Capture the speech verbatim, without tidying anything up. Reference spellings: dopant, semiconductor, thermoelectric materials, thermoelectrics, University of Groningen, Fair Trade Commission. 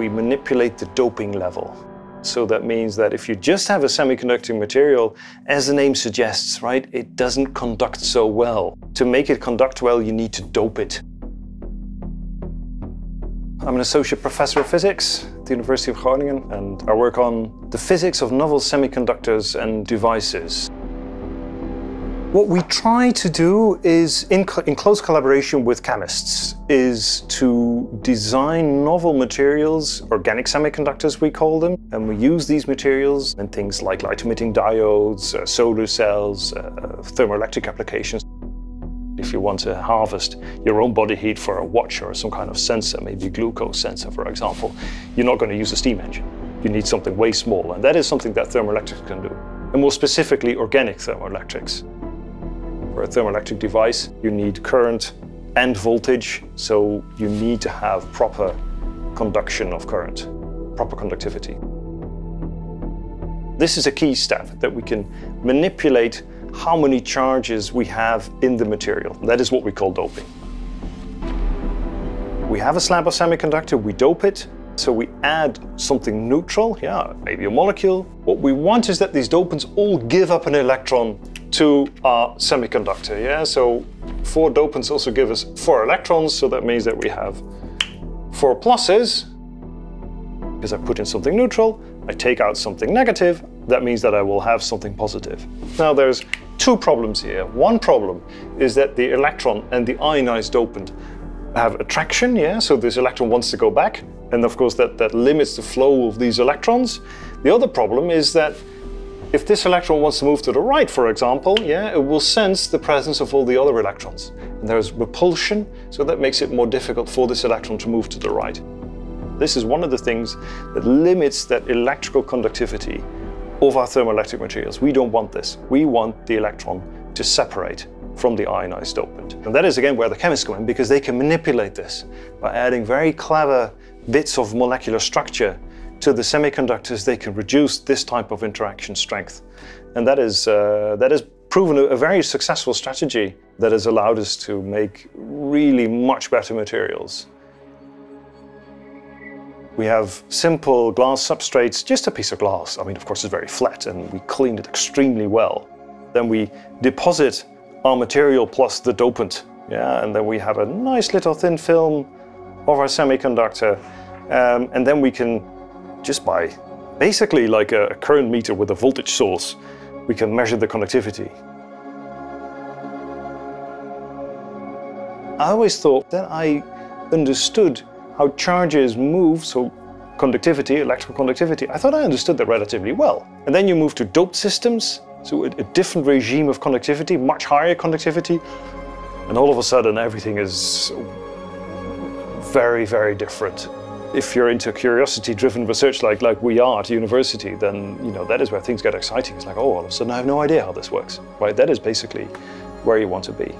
we manipulate the doping level. So that means that if you just have a semiconducting material, as the name suggests, right, it doesn't conduct so well. To make it conduct well, you need to dope it. I'm an associate professor of physics at the University of Groningen, and I work on the physics of novel semiconductors and devices. What we try to do is, in, co in close collaboration with chemists, is to design novel materials, organic semiconductors we call them, and we use these materials in things like light-emitting diodes, uh, solar cells, uh, thermoelectric applications. If you want to harvest your own body heat for a watch or some kind of sensor, maybe a glucose sensor, for example, you're not going to use a steam engine. You need something way smaller, and that is something that thermoelectrics can do, and more specifically, organic thermoelectrics. For a thermoelectric device, you need current and voltage, so you need to have proper conduction of current, proper conductivity. This is a key step, that we can manipulate how many charges we have in the material. That is what we call doping. We have a slab of semiconductor, we dope it, so we add something neutral, yeah, maybe a molecule. What we want is that these dopants all give up an electron to our semiconductor, yeah? So four dopants also give us four electrons, so that means that we have four pluses, because I put in something neutral, I take out something negative, that means that I will have something positive. Now there's two problems here. One problem is that the electron and the ionized dopant have attraction, yeah? So this electron wants to go back, and of course that, that limits the flow of these electrons. The other problem is that if this electron wants to move to the right, for example, yeah, it will sense the presence of all the other electrons. And there is repulsion, so that makes it more difficult for this electron to move to the right. This is one of the things that limits that electrical conductivity of our thermoelectric materials. We don't want this. We want the electron to separate from the ionized dopant. And that is again where the chemists come in, because they can manipulate this by adding very clever bits of molecular structure to the semiconductors. They can reduce this type of interaction strength. And that is, uh, that has proven a, a very successful strategy that has allowed us to make really much better materials. We have simple glass substrates, just a piece of glass. I mean, of course, it's very flat, and we clean it extremely well. Then we deposit our material plus the dopant. Yeah, and then we have a nice little thin film of our semiconductor. Um, and then we can, just by basically like a current meter with a voltage source, we can measure the conductivity. I always thought that I understood how charges move, so conductivity, electrical conductivity. I thought I understood that relatively well. And then you move to doped systems, so a, a different regime of conductivity, much higher conductivity, and all of a sudden everything is very, very different. If you're into curiosity-driven research like, like we are at university, then you know that is where things get exciting. It's like, oh, all of a sudden I have no idea how this works, right? That is basically where you want to be.